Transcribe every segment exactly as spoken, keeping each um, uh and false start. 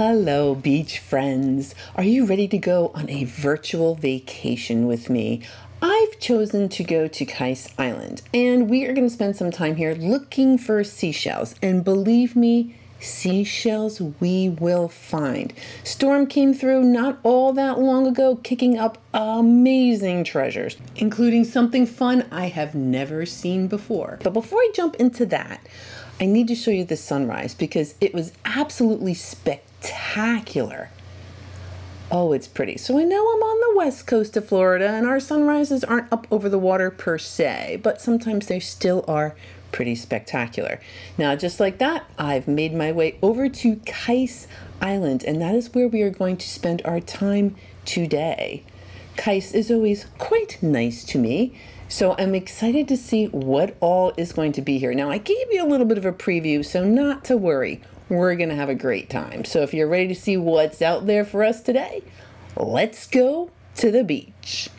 Hello, beach friends. Are you ready to go on a virtual vacation with me? I've chosen to go to Kice Island, and we are going to spend some time here looking for seashells. And believe me, seashells we will find. Storm came through not all that long ago, kicking up amazing treasures, including something fun I have never seen before. But before I jump into that, I need to show you this sunrise because it was absolutely spectacular. Oh, it's pretty. So I know I'm on the west coast of Florida and our sunrises aren't up over the water per se, but sometimes they still are pretty spectacular. Now, just like that, I've made my way over to Kice Island, and that is where we are going to spend our time today. Kice is always quite nice to me, so I'm excited to see what all is going to be here. Now, I gave you a little bit of a preview, so not to worry. We're going to have a great time. So if you're ready to see what's out there for us today, let's go to the beach.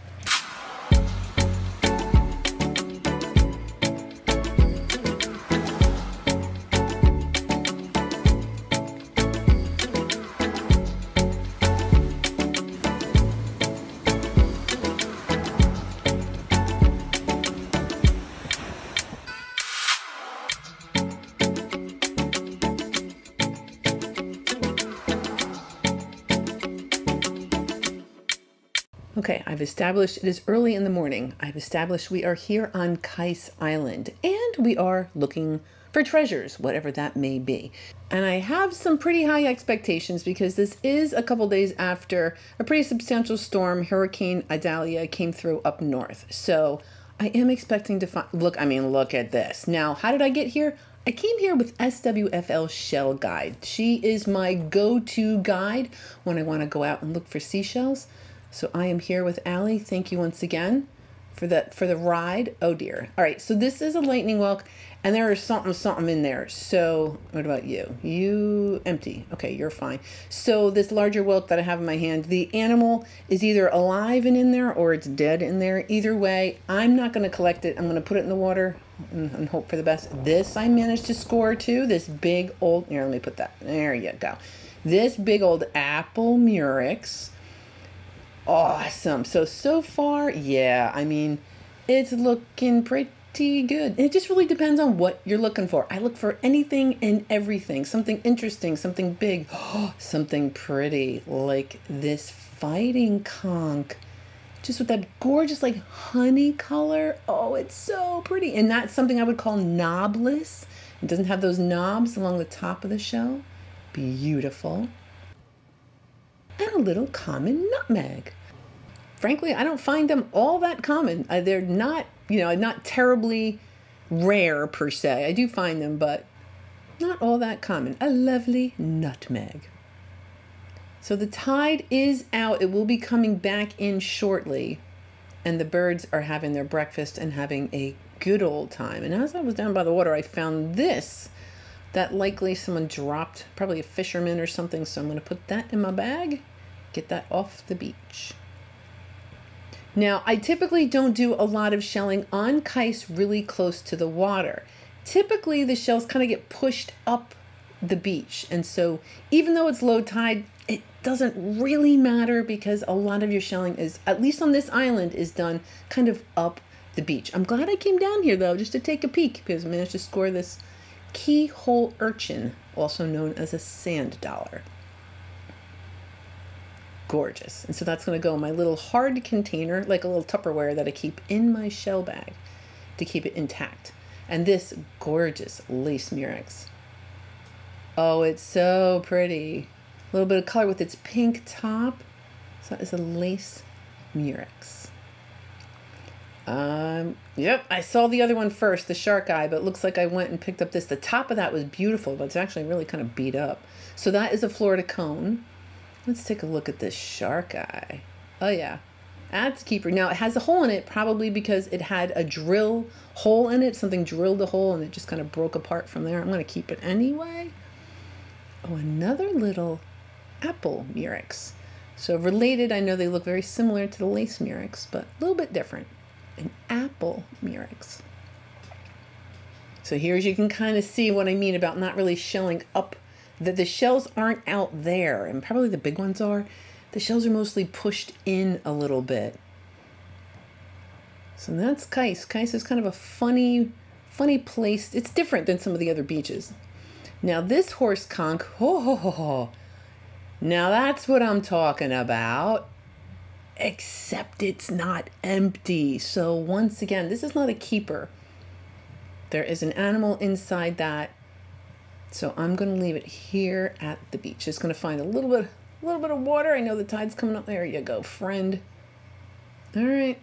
Okay, I've established it is early in the morning. I've established we are here on Kice Island and we are looking for treasures, whatever that may be. And I have some pretty high expectations because this is a couple days after a pretty substantial storm, Hurricane Idalia, came through up north. So I am expecting to find, look, I mean, look at this. Now, how did I get here? I came here with S W F L Shell Guide. She is my go-to guide when I want to go out and look for seashells. So I am here with Allie. Thank you once again for that for the ride. Oh dear. All right, so this is a lightning walk and there is something something in there. So what about you? You empty. Okay, you're fine. So this larger whelk that I have in my hand, the animal is either alive and in there or it's dead in there. Either way, I'm not going to collect it. I'm going to put it in the water and, and hope for the best. This I managed to score too. This big old, here, let me put that. There you go. This big old apple murex. Awesome. So, so far, yeah, I mean, it's looking pretty good. It just really depends on what you're looking for. I look for anything and everything, something interesting, something big, something pretty, like this fighting conch, just with that gorgeous, like, honey color. Oh, it's so pretty. And that's something I would call knobless. It doesn't have those knobs along the top of the shell. Beautiful. And a little common nutmeg. Frankly, I don't find them all that common. Uh, they're not, you know, not terribly rare per se. I do find them, but not all that common. A lovely nutmeg. So the tide is out. It will be coming back in shortly. And the birds are having their breakfast and having a good old time. And as I was down by the water, I found this that likely someone dropped, probably a fisherman or something. So I'm going to put that in my bag, get that off the beach. Now, I typically don't do a lot of shelling on Kice really close to the water. Typically, the shells kind of get pushed up the beach. And so even though it's low tide, it doesn't really matter because a lot of your shelling is, at least on this island, is done kind of up the beach. I'm glad I came down here, though, just to take a peek because I managed to score this keyhole urchin, also known as a sand dollar. Gorgeous. And so that's going to go in my little hard container, like a little Tupperware that I keep in my shell bag to keep it intact. And this gorgeous lace murex. Oh, it's so pretty. A little bit of color with its pink top. So that is a lace murex. Um, yep, I saw the other one first, the shark eye, but it looks like I went and picked up this. The top of that was beautiful, but it's actually really kind of beat up. So that is a Florida cone. Let's take a look at this shark eye. Oh yeah, that's a keeper. Now it has a hole in it, probably because it had a drill hole in it. Something drilled the hole and it just kind of broke apart from there. I'm going to keep it anyway. Oh, another little apple murex. So related, I know they look very similar to the lace murex, but a little bit different. An apple murex. So here you can kind of see what I mean about not really shelling up that the shells aren't out there, and probably the big ones are. The shells are mostly pushed in a little bit. So that's Kice. Kice is kind of a funny, funny place. It's different than some of the other beaches. Now this horse conch, ho ho ho ho. Now that's what I'm talking about. Except it's not empty. So once again, this is not a keeper. There is an animal inside that. So I'm gonna leave it here at the beach. It's gonna find a little bit, a little bit of water. I know the tide's coming up. There you go, friend. All right.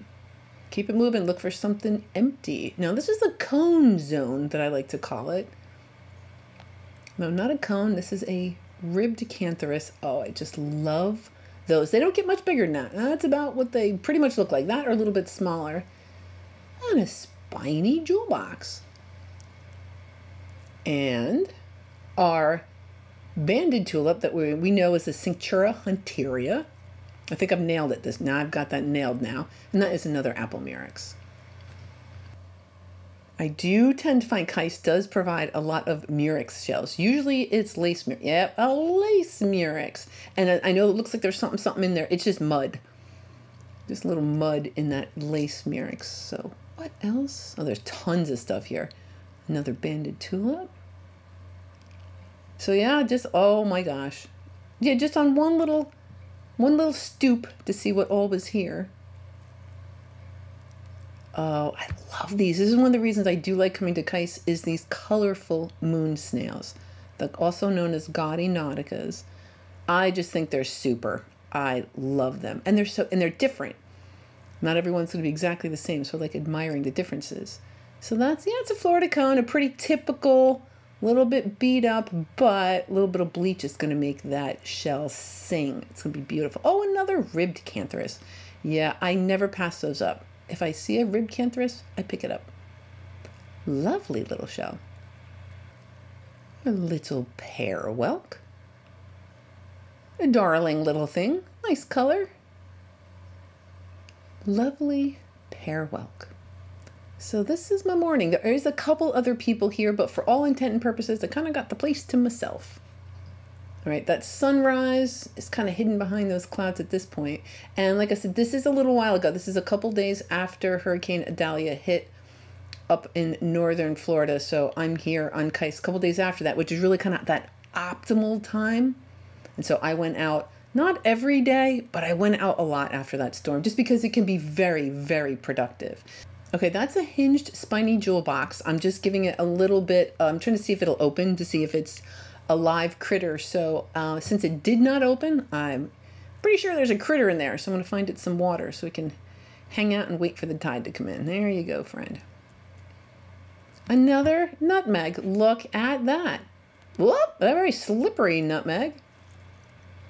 Keep it moving. Look for something empty. Now, this is the cone zone that I like to call it. No, not a cone. This is a ribbed cantharus. Oh, I just love those. They don't get much bigger than that. That's about what they pretty much look like. That or a little bit smaller. And a spiny jewel box. And our banded tulip that we, we know is a Cinctura hunteria. I think I've nailed it. This now I've got that nailed now. And that is another Apelmyrix. I do tend to find Kice does provide a lot of Myrix shells. Usually it's lace Myrix. Yep, a lace Myrix. And I, I know it looks like there's something, something in there. It's just mud. Just a little mud in that lace Myrix. So what else? Oh, there's tons of stuff here. Another banded tulip. So yeah, just, oh my gosh. Yeah, just on one little... One little stoop to see what all was here. Oh, I love these. This is one of the reasons I do like coming to Kice is these colorful moon snails, also known as gaudy nauticas. I just think they're super. I love them. And they're so and they're different. Not everyone's going to be exactly the same, so I like admiring the differences. So that's, yeah, it's a Florida cone, a pretty typical, little bit beat up, but a little bit of bleach is going to make that shell sing. It's going to be beautiful. Oh, another ribbed cantharus. Yeah, I never pass those up. If I see a ribbed cantharus, I pick it up. Lovely little shell. A little pear whelk. A darling little thing. Nice color. Lovely pear whelk. So this is my morning. There is a couple other people here, but for all intent and purposes, I kind of got the place to myself. All right, that sunrise is kind of hidden behind those clouds at this point. And like I said, this is a little while ago. This is a couple days after Hurricane Idalia hit up in northern Florida. So I'm here on Kice a couple days after that, which is really kind of that optimal time. And so I went out, not every day, but I went out a lot after that storm, just because it can be very, very productive. Okay, that's a hinged spiny jewel box. I'm just giving it a little bit, uh, I'm trying to see if it'll open to see if it's a live critter. So uh, since it did not open, I'm pretty sure there's a critter in there. So I'm gonna find it some water so we can hang out and wait for the tide to come in. There you go, friend. Another nutmeg, look at that. Whoop, a very slippery nutmeg.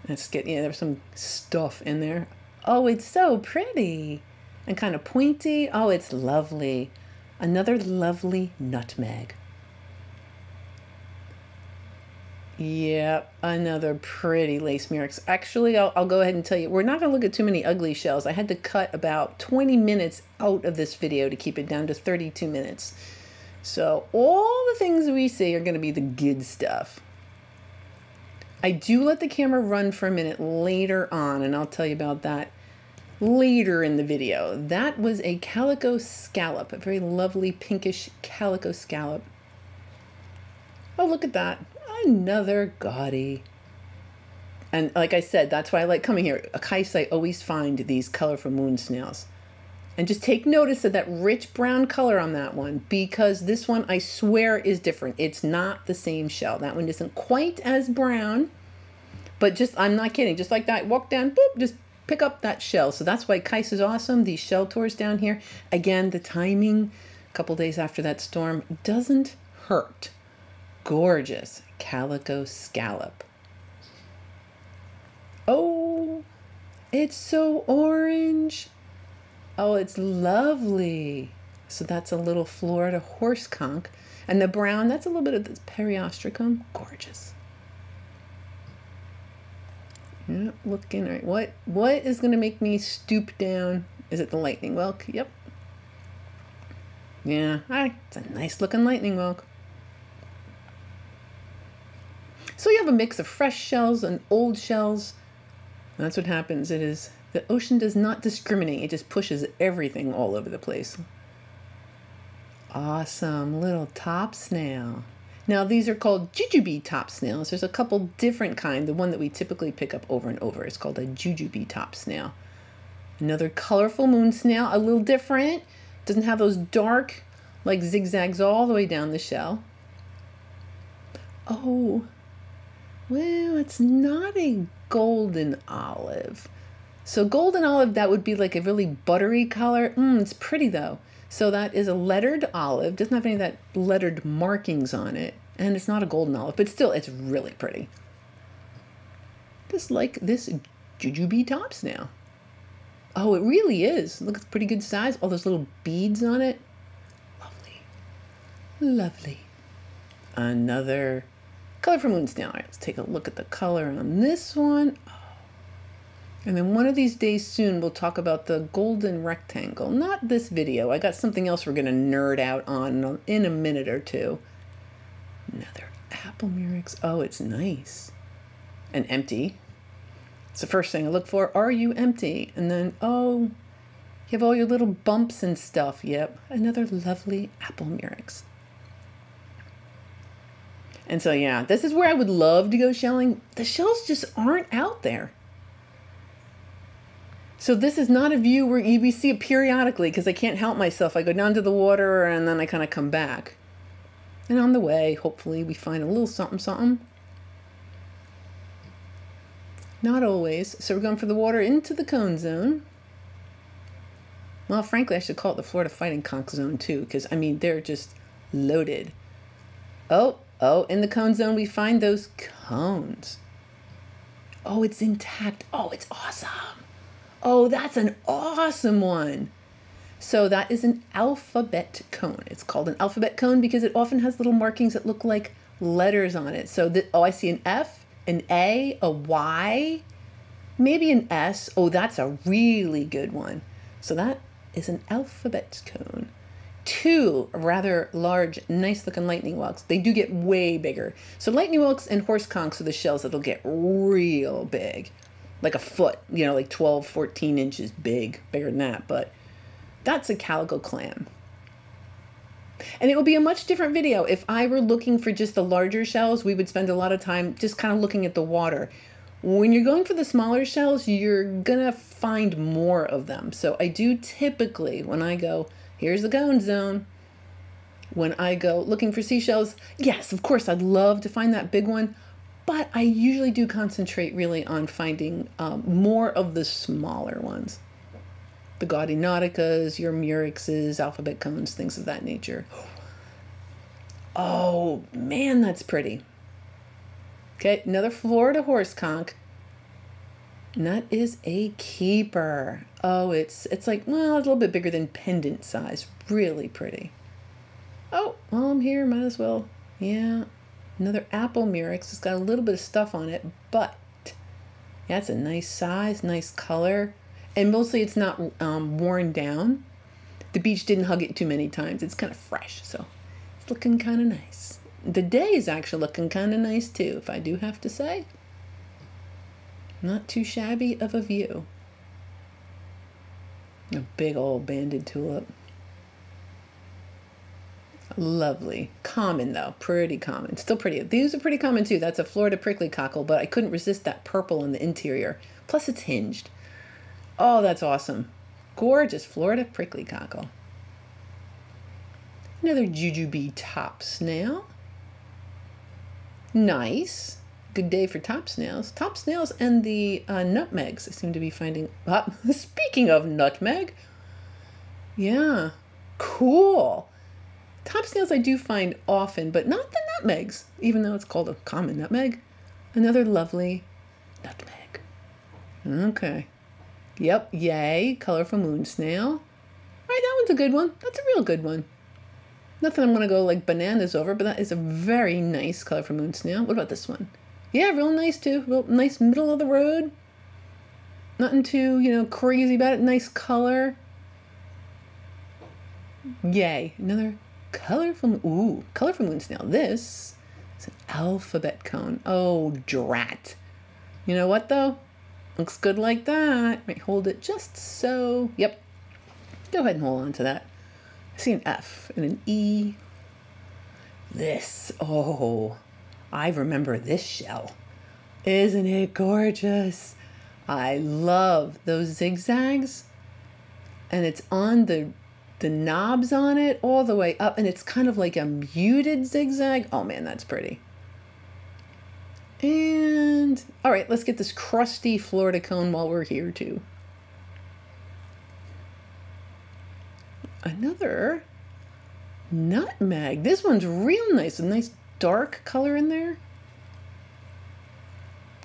Let's get, yeah, there's some stuff in there. Oh, it's so pretty. And kind of pointy. Oh, it's lovely. Another lovely nutmeg. Yep, another pretty lace Myrix. Actually, I'll, I'll go ahead and tell you, we're not going to look at too many ugly shells. I had to cut about twenty minutes out of this video to keep it down to thirty-two minutes. So all the things we see are going to be the good stuff. I do let the camera run for a minute later on, and I'll tell you about that later in the video. That was a calico scallop, a very lovely pinkish calico scallop. Oh, look at that. Another gaudy. And like I said, that's why I like coming here. At Kice, I always find these colorful moon snails. And just take notice of that rich brown color on that one, because this one, I swear, is different. It's not the same shell. That one isn't quite as brown, but just, I'm not kidding. Just like that, walk down, boop, just pick up that shell. So that's why Kice is awesome. These shell tours down here. Again, the timing, a couple days after that storm, doesn't hurt. Gorgeous calico scallop. Oh, it's so orange. Oh, it's lovely. So that's a little Florida horse conch. And the brown, that's a little bit of this periostracum. Gorgeous. Yeah, looking all right. What what is gonna make me stoop down? Is it the lightning whelk? Yep. Yeah, all right. It's a nice looking lightning whelk. So yeah, have a mix of fresh shells and old shells. That's what happens. It is, the ocean does not discriminate. It just pushes everything all over the place. Awesome little top snail. Now these are called jujube top snails. There's a couple different kinds. The one that we typically pick up over and over is called a jujube top snail. Another colorful moon snail, a little different. Doesn't have those dark like zigzags all the way down the shell. Oh, well, it's not a golden olive. So golden olive, that would be like a really buttery color. Mm, it's pretty though. So that is a lettered olive. Doesn't have any of that lettered markings on it. And it's not a golden olive, but still it's really pretty. Just like this jujube top snail. Oh, it really is. Look, it's pretty good size. All those little beads on it. Lovely. Lovely. Another colorful moon snail. All right, let's take a look at the color on this one. Oh. And then one of these days soon, we'll talk about the golden rectangle. Not this video. I got something else we're going to nerd out on in a minute or two. Another apple murex. Oh, it's nice. And empty. It's the first thing I look for. Are you empty? And then, oh, you have all your little bumps and stuff. Yep. Another lovely apple murex. And so, yeah, this is where I would love to go shelling. The shells just aren't out there. So this is not a view where you see it periodically because I can't help myself. I go down to the water and then I kind of come back. And on the way, hopefully, we find a little something, something. Not always. So we're going for the water into the cone zone. Well, frankly, I should call it the Florida Fighting Conch Zone, too, because, I mean, they're just loaded. Oh, oh, in the cone zone, we find those cones. Oh, it's intact. Oh, it's awesome. Oh, that's an awesome one. So that is an alphabet cone. It's called an alphabet cone because it often has little markings that look like letters on it. So, that, oh, I see an F, an A, a Y, maybe an S. Oh, that's a really good one. So that is an alphabet cone. Two rather large, nice looking lightning whelks. They do get way bigger. So lightning whelks and horse conchs are the shells that'll get real big. Like a foot, you know, like twelve, fourteen inches big, bigger than that, but that's a calico clam. And it would be a much different video. If I were looking for just the larger shells, we would spend a lot of time just kind of looking at the water. When you're going for the smaller shells, you're gonna find more of them. So I do typically, when I go, here's the cone zone, when I go looking for seashells, yes, of course, I'd love to find that big one. But I usually do concentrate really on finding um, more of the smaller ones. The gaudy nauticas, your murexes, alphabet cones, things of that nature. Oh, man, that's pretty. Okay, another Florida horse conch. And that is a keeper. Oh, it's, it's like, well, a little bit bigger than pendant size. Really pretty. Oh, well, I'm here, might as well. Yeah. Another apple murex. It's got a little bit of stuff on it, but that's a nice size, nice color. And mostly it's not um, worn down. The beach didn't hug it too many times. It's kind of fresh, so it's looking kind of nice. The day is actually looking kind of nice too, if I do have to say. Not too shabby of a view. A big old banded tulip. Lovely. Common though. Pretty common. Still pretty. These are pretty common too. That's a Florida prickly cockle, but I couldn't resist that purple on the interior. Plus it's hinged. Oh, that's awesome. Gorgeous Florida prickly cockle. Another jujube top snail. Nice. Good day for top snails. Top snails and the uh, nutmegs I seem to be finding. Oh, speaking of nutmeg. Yeah. Cool. Top snails I do find often, but not the nutmegs, even though it's called a common nutmeg. Another lovely nutmeg. Okay. Yep, yay, colorful moon snail. All right, that one's a good one. That's a real good one. Nothing I'm going to go like bananas over, but that is a very nice colorful moon snail. What about this one? Yeah, real nice too. Real nice middle of the road. Nothing too, you know, crazy about it. Nice color. Yay, another colorful, ooh, colorful moon snail. This It's an alphabet cone. Oh, drat. You know what, though? Looks good like that. Might hold it just so. Yep. Go ahead and hold on to that. I see an F and an E. This. Oh, I remember this shell. Isn't it gorgeous? I love those zigzags. And it's on the the knobs on it all the way up, and it's kind of like a muted zigzag. Oh man, that's pretty. And all right, let's get this crusty Florida cone while we're here too. Another nutmeg. This one's real nice, a nice dark color in there.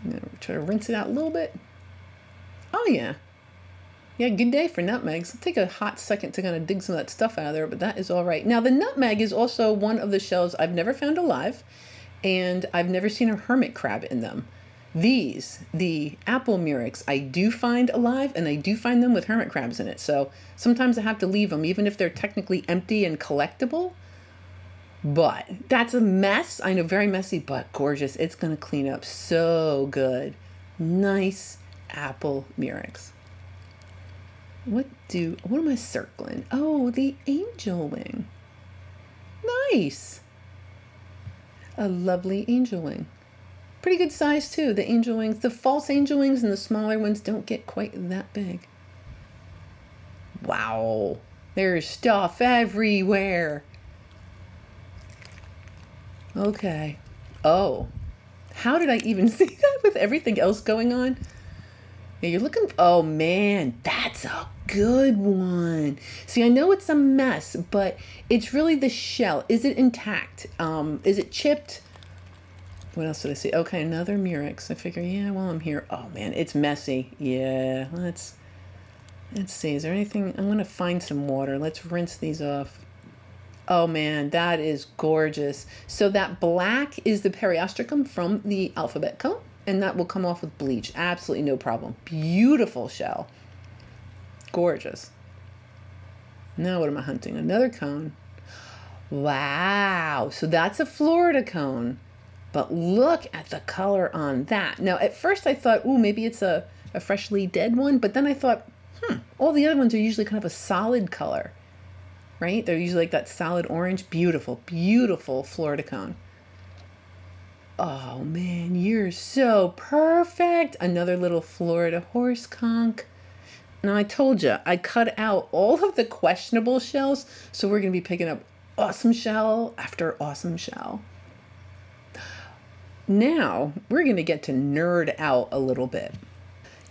I'm gonna try to rinse it out a little bit. Oh yeah. Yeah, good day for nutmegs. It'll take a hot second to kind of dig some of that stuff out of there, but that is all right. Now, the nutmeg is also one of the shells I've never found alive, and I've never seen a hermit crab in them. These, the apple murex, I do find alive, and I do find them with hermit crabs in it. So sometimes I have to leave them, even if they're technically empty and collectible. But that's a mess. I know, very messy, but gorgeous. It's going to clean up so good. Nice apple murex. What do, what am I circling? Oh, the angel wing. Nice. A lovely angel wing. Pretty good size too, the angel wings. The false angel wings and the smaller ones don't get quite that big. Wow, there's stuff everywhere. Okay. Oh, how did I even see that with everything else going on? Now you're looking, oh man, that's a good one. See, I know it's a mess, but it's really the shell. Is it intact? Um, is it chipped? What else did I see? Okay, another murex. I figure, yeah, while I'm here. Oh man, it's messy. Yeah, let's, let's see. Is there anything? I'm gonna find some water. Let's rinse these off. Oh man, that is gorgeous. So that black is the periostracum from the alphabet cone. And that will come off with bleach. Absolutely no problem. Beautiful shell. Gorgeous. Now what am I hunting? Another cone. Wow. So that's a Florida cone. But look at the color on that. Now at first I thought, ooh, maybe it's a, a freshly dead one. But then I thought, hmm, all the other ones are usually kind of a solid color. Right? They're usually like that solid orange. Beautiful, beautiful Florida cone. Oh man, you're so perfect. Another little Florida horse conch. Now I told you, I cut out all of the questionable shells, so we're gonna be picking up awesome shell after awesome shell. Now, we're gonna get to nerd out a little bit.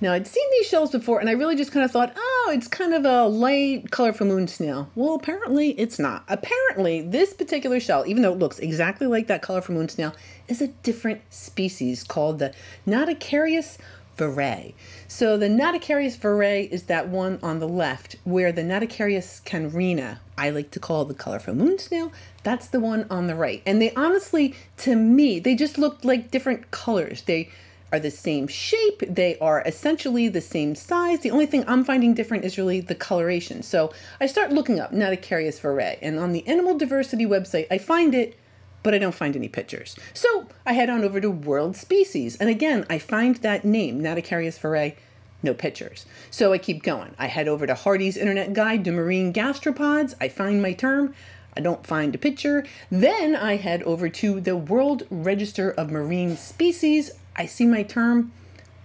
Now I'd seen these shells before and I really just kind of thought, oh, it's kind of a light color for moon snail. Well, apparently it's not. Apparently this particular shell, even though it looks exactly like that color for moon snail, is a different species called the Naticarius fayrei. So the Naticarius fayrei is that one on the left, where the Naticarius canrena, I like to call the color for moon snail, that's the one on the right. And they honestly, to me, they just looked like different colors. They are the same shape, they are essentially the same size. The only thing I'm finding different is really the coloration. So I start looking up Naticarius fayrei, and on the animal diversity website, I find it, but I don't find any pictures. So I head on over to World Species, and again, I find that name, Naticarius fayrei, no pictures. So I keep going. I head over to Hardy's Internet Guide to Marine Gastropods, I find my term, I don't find a picture. Then I head over to the World Register of Marine Species, I see my term.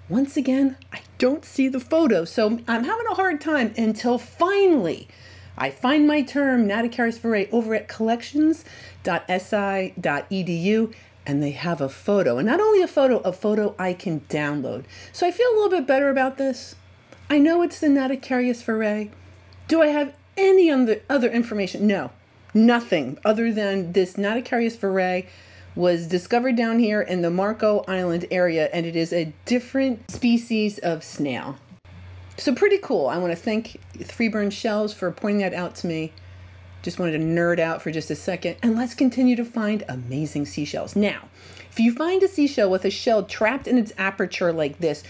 Once again, I don't see the photo, so I'm having a hard time until finally I find my term, Naticarius fayrei, over at collections dot s i dot e d u, and they have a photo. And not only a photo, a photo I can download. So I feel a little bit better about this. I know it's the Naticarius fayrei. Do I have any other information? No, nothing other than this Naticarius fayrei was discovered down here in the Marco Island area, and it is a different species of snail. So pretty cool. I want to thank Freeburn Shells for pointing that out to me. Just wanted to nerd out for just a second, and let's continue to find amazing seashells. Now, if you find a seashell with a shell trapped in its aperture like this,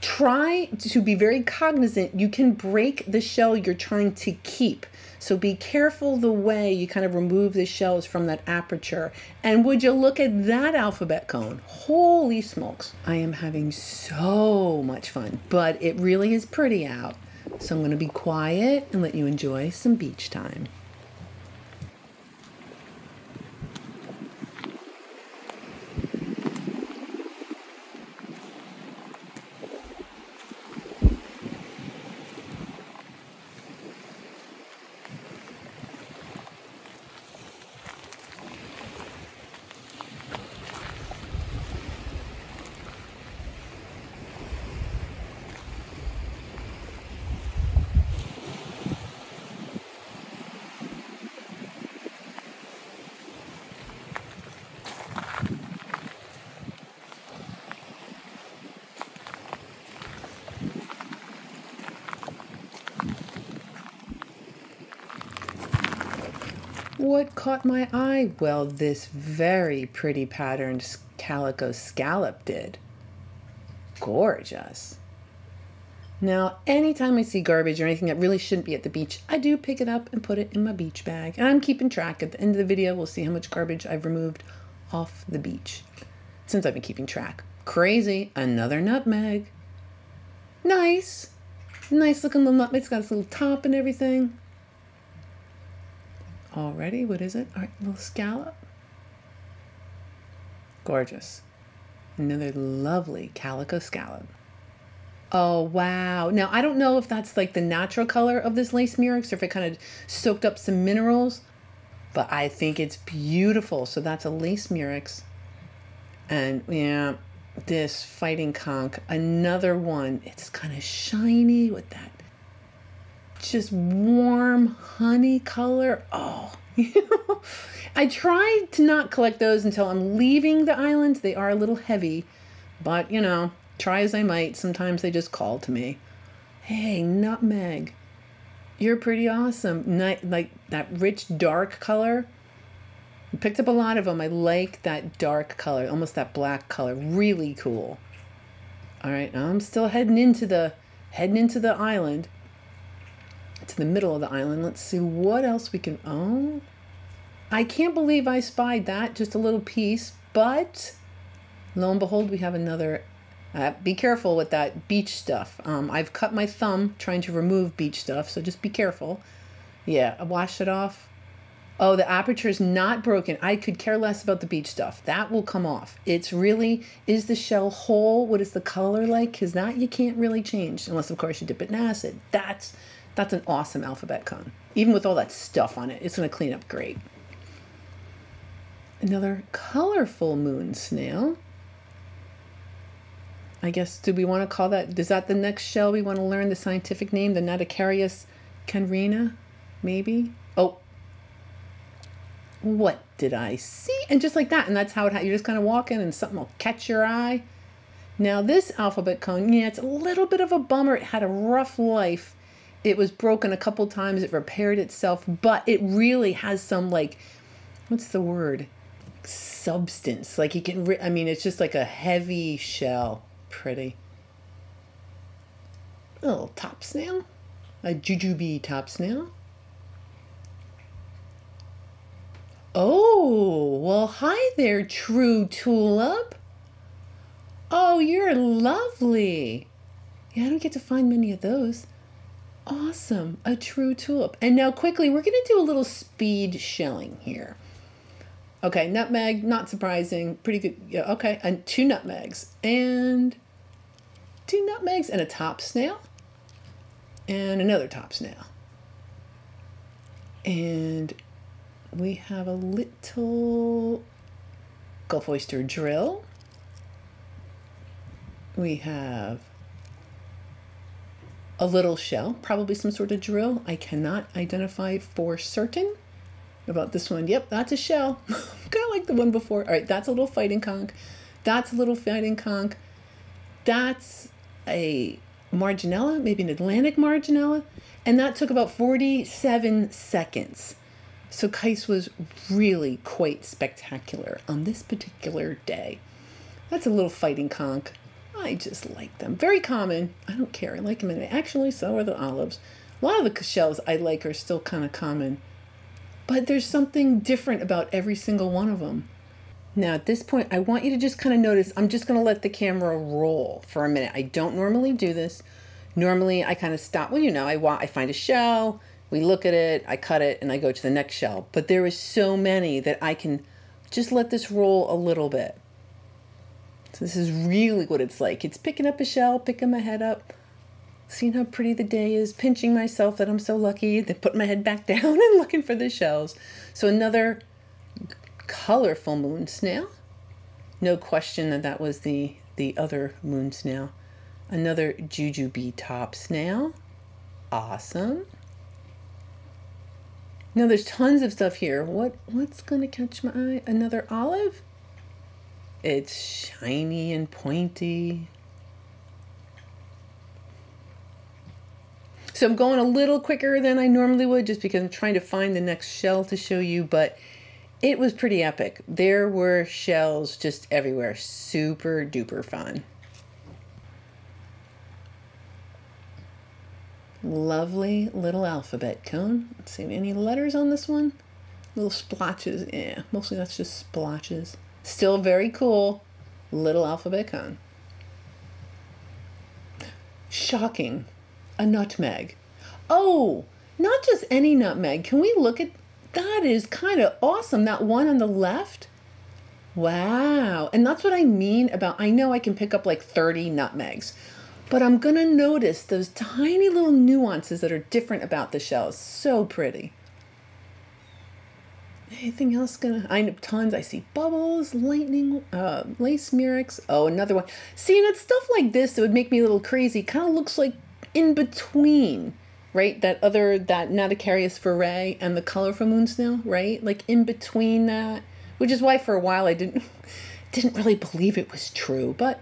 try to be very cognizant. You can break the shell you're trying to keep. So be careful the way you kind of remove the shells from that aperture. And would you look at that alphabet cone? Holy smokes. I am having so much fun, but it really is pretty out. So I'm going to be quiet and let you enjoy some beach time. What caught my eye? Well, this very pretty patterned calico scallop did. Gorgeous. Now, anytime I see garbage or anything that really shouldn't be at the beach, I do pick it up and put it in my beach bag. And I'm keeping track. At the end of the video, we'll see how much garbage I've removed off the beach since I've been keeping track. Crazy. Another nutmeg. Nice. Nice looking little nutmeg. It's got its little top and everything. Already, what is it? All right, little scallop. Gorgeous. Another lovely calico scallop. Oh, wow. Now, I don't know if that's like the natural color of this lace murex or if it kind of soaked up some minerals, but I think it's beautiful. So that's a lace murex. And yeah, this fighting conch, another one. It's kind of shiny with that just warm honey color. Oh, I tried to not collect those until I'm leaving the island. They are a little heavy, but you know, try as I might, sometimes they just call to me. Hey, nutmeg, you're pretty awesome. Night, like that rich dark color. I picked up a lot of them. I like that dark color, almost that black color. Really cool. All right, I'm still heading into the heading into the island. To the middle of the island. Let's see what else we can own. I can't believe I spied that, just a little piece, but lo and behold, we have another. Uh, be careful with that beach stuff. Um, I've cut my thumb trying to remove beach stuff, so just be careful. Yeah, wash it off. Oh, the aperture is not broken. I could care less about the beach stuff. That will come off. It's really, is the shell whole? What is the color like? Because that you can't really change, unless of course you dip it in acid. That's That's an awesome alphabet cone. Even with all that stuff on it, it's gonna clean up great. Another colorful moon snail. I guess, do we wanna call that, is that the next shell we wanna learn the scientific name, the Naticarius canrena, maybe? Oh, what did I see? And just like that, and that's how it, you're just kind of walking and something will catch your eye. Now this alphabet cone, yeah, it's a little bit of a bummer. It had a rough life. It was broken a couple times. It repaired itself, but it really has some like, what's the word? Substance. Like you can, I mean, it's just like a heavy shell. Pretty. A little top snail. A jujube top snail. Oh, well, hi there, true tulip. Oh, you're lovely. Yeah, I don't get to find many of those. Awesome, a true tulip. And now quickly, we're gonna do a little speed shelling here. Okay, nutmeg, not surprising, pretty good. Yeah, okay, and two nutmegs, and two nutmegs, and a top snail, and another top snail. And we have a little Gulf oyster drill. We have a little shell, probably some sort of drill. I cannot identify for certain about this one. Yep, that's a shell. Kind of like the one before. All right, that's a little fighting conch. That's a little fighting conch. That's a marginella, maybe an Atlantic marginella. And that took about forty-seven seconds. So Kice was really quite spectacular on this particular day. That's a little fighting conch. I just like them. Very common. I don't care. I like them anyway. Actually, so are the olives. A lot of the shells I like are still kind of common, but there's something different about every single one of them. Now at this point, I want you to just kind of notice, I'm just gonna let the camera roll for a minute. I don't normally do this. Normally I kind of stop, well, you know, I, I find a shell, we look at it, I cut it, and I go to the next shell. But there is so many that I can just let this roll a little bit. So this is really what it's like. It's picking up a shell, picking my head up, seeing how pretty the day is, pinching myself that I'm so lucky, then putting my head back down and looking for the shells. So another colorful moon snail. No question that that was the, the other moon snail. Another jujube top snail. Awesome. Now there's tons of stuff here. What, what's gonna catch my eye? Another olive? It's shiny and pointy. So I'm going a little quicker than I normally would just because I'm trying to find the next shell to show you, but it was pretty epic. There were shells just everywhere. Super duper fun. Lovely little alphabet cone. Let's see, any letters on this one? Little splotches. Yeah, mostly that's just splotches. Still very cool little alphabet cone. Shocking. A nutmeg. Oh, not just any nutmeg. Can we look at that? Is kind of awesome. That one on the left. Wow. And that's what I mean about, I know I can pick up like thirty nutmegs, but I'm going to notice those tiny little nuances that are different about the shells. So pretty. Anything else gonna? I know tons. I see bubbles, lightning, uh, lace murex. Oh, another one. See, and it's stuff like this that would make me a little crazy. Kind of looks like in between, right? That other, that Naticarius fayrei and the colorful moon snail, right? Like in between that, which is why for a while I didn't didn't really believe it was true, but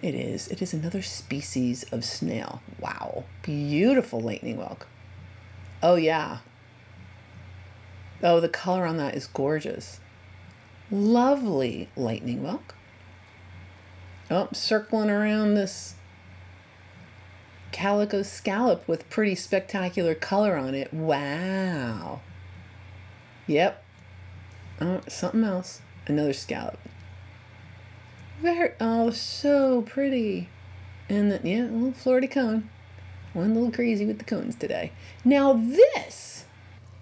it is. It is another species of snail. Wow, beautiful lightning whelk. Oh yeah. Oh, the color on that is gorgeous. Lovely lightning whelk. Oh, I'm circling around this calico scallop with pretty spectacular color on it. Wow. Yep. Oh, something else. Another scallop. Very, oh, so pretty. And then, yeah, a little Florida cone. One little crazy with the cones today. Now this...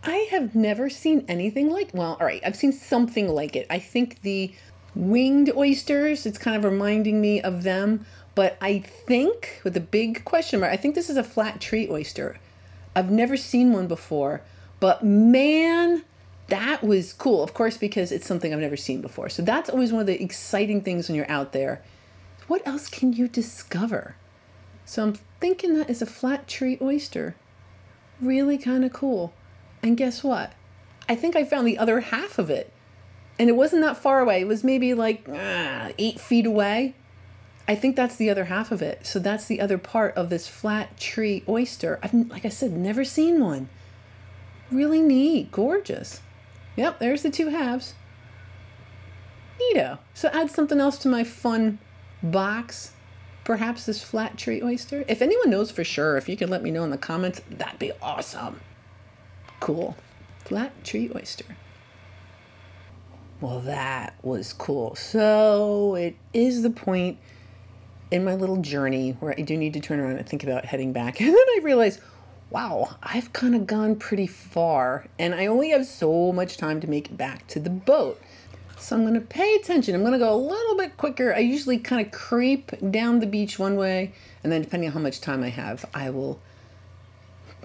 I have never seen anything like, well, all right, I've seen something like it. I think the winged oysters, it's kind of reminding me of them, but I think, with a big question mark, I think this is a flat tree oyster. I've never seen one before, but man, that was cool. Of course, because it's something I've never seen before. So that's always one of the exciting things when you're out there. What else can you discover? So I'm thinking that is a flat tree oyster. Really kind of cool. And guess what? I think I found the other half of it. And it wasn't that far away. It was maybe like uh, eight feet away. I think that's the other half of it. So that's the other part of this flat tree oyster. I've, like I said, never seen one. Really neat, gorgeous. Yep, there's the two halves. Neato. So add something else to my fun box. Perhaps this flat tree oyster. If anyone knows for sure, if you could let me know in the comments, that'd be awesome. Cool. Flat tree oyster. Well, that was cool. So it is the point in my little journey where I do need to turn around and think about heading back. And then I realized, wow, I've kind of gone pretty far and I only have so much time to make it back to the boat. So I'm going to pay attention. I'm going to go a little bit quicker. I usually kind of creep down the beach one way. And then depending on how much time I have, I will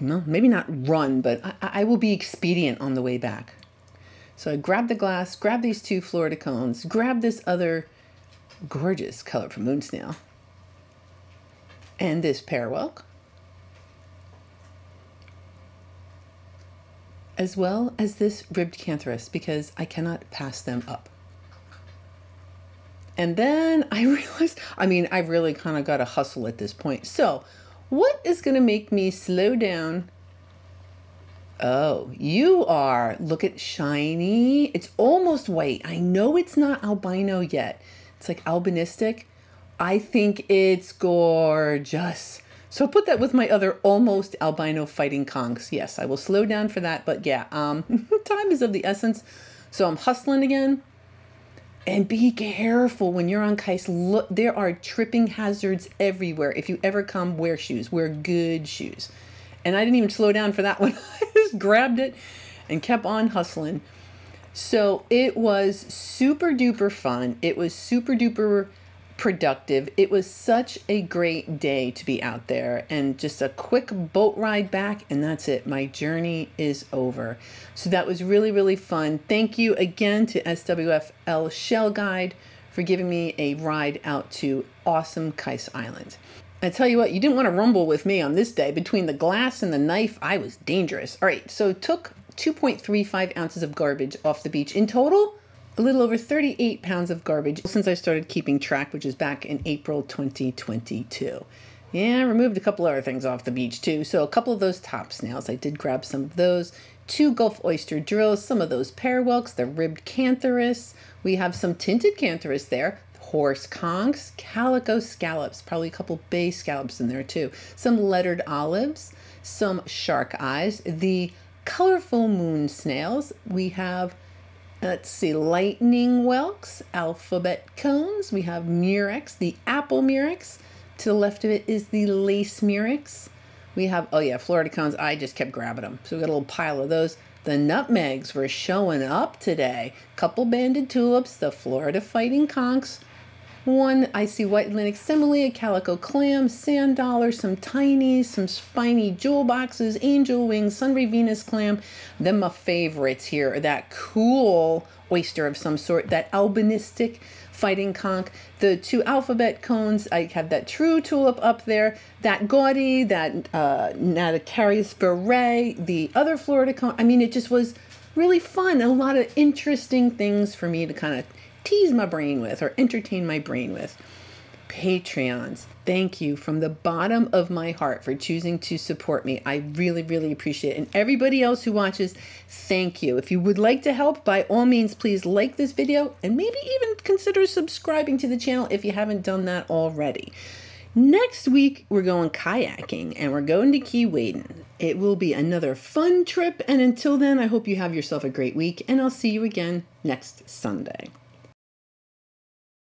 No, maybe not run, but I, I will be expedient on the way back. So I grabbed the glass, grabbed these two Florida cones, grabbed this other gorgeous color from moon snail, and this pear whelk, as well as this ribbed cantharus, because I cannot pass them up. And then I realized, I mean, I really kind of got to hustle at this point. So what is going to make me slow down? Oh, you are. Look at shiny. It's almost white. I know it's not albino yet. It's like albinistic. I think it's gorgeous. So put that with my other almost albino fighting conchs. Yes, I will slow down for that, but yeah, um, time is of the essence. So I'm hustling again. And be careful when you're on Kice. Look, there are tripping hazards everywhere. If you ever come, wear shoes. Wear good shoes. And I didn't even slow down for that one. I just grabbed it and kept on hustling. So it was super duper fun. It was super duper productive. It was such a great day to be out there, and just a quick boat ride back, and that's it. My journey is over. So that was really, really fun. Thank you again to S W F L Shell Guide for giving me a ride out to awesome Kice Island. I tell you what, you didn't want to rumble with me on this day. Between the glass and the knife, I was dangerous. All right, so took two point three five ounces of garbage off the beach. In total, a little over thirty-eight pounds of garbage since I started keeping track, which is back in April twenty twenty-two. Yeah, I removed a couple other things off the beach too. So a couple of those top snails, I did grab some of those. Two Gulf oyster drills, some of those pearwhelks, the ribbed cantharus. We have some tinted cantharus there. Horse conchs, calico scallops, probably a couple bay scallops in there too. Some lettered olives, some shark eyes, the colorful moon snails. We have, let's see, lightning whelks, alphabet cones. We have murex, the apple murex. To the left of it is the lace murex. We have, oh yeah, Florida cones. I just kept grabbing them. So we got a little pile of those. The nutmegs were showing up today. Couple banded tulips, the Florida fighting conchs. One icy white Atlantic simile, a calico clam, sand dollar, some tinies, some spiny jewel boxes, angel wings, sunray Venus clam. Then my favorites here are that cool oyster of some sort, that albinistic fighting conch, the two alphabet cones. I have that true tulip up there, that gaudy, that uh, Naticarius fayrei, the other Florida cone. I mean, it just was really fun. A lot of interesting things for me to kind of tease my brain with or entertain my brain with. Patreons, thank you from the bottom of my heart for choosing to support me. I really, really appreciate it. And everybody else who watches, thank you. If you would like to help, by all means, please like this video and maybe even consider subscribing to the channel if you haven't done that already. Next week, we're going kayaking and we're going to Key West. It will be another fun trip. And until then, I hope you have yourself a great week, and I'll see you again next Sunday.